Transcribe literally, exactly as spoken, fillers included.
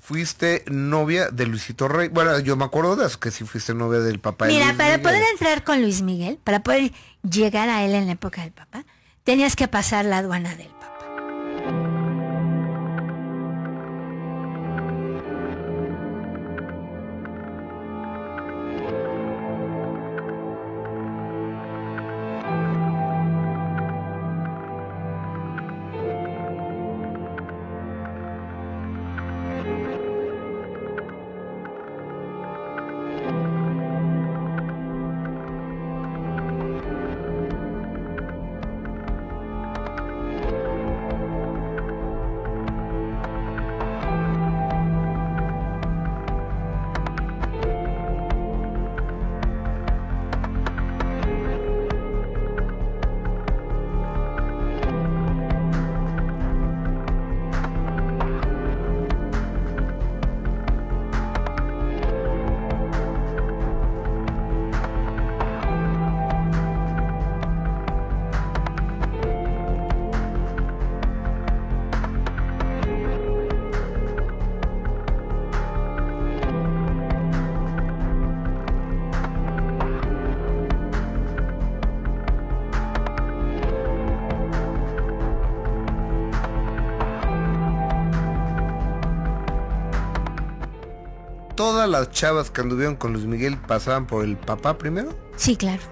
Fuiste novia de Luisito Rey. Bueno, yo me acuerdo de eso, que sí fuiste novia del papá. Mira, de Luis para Miguel. Poder entrar con Luis Miguel, para poder llegar a él en la época del papá, tenías que pasar la aduana del papá. ¿Todas las chavas que anduvieron con Luis Miguel pasaban por el papá primero? Sí, claro.